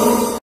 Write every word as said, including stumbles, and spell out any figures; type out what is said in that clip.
Oh,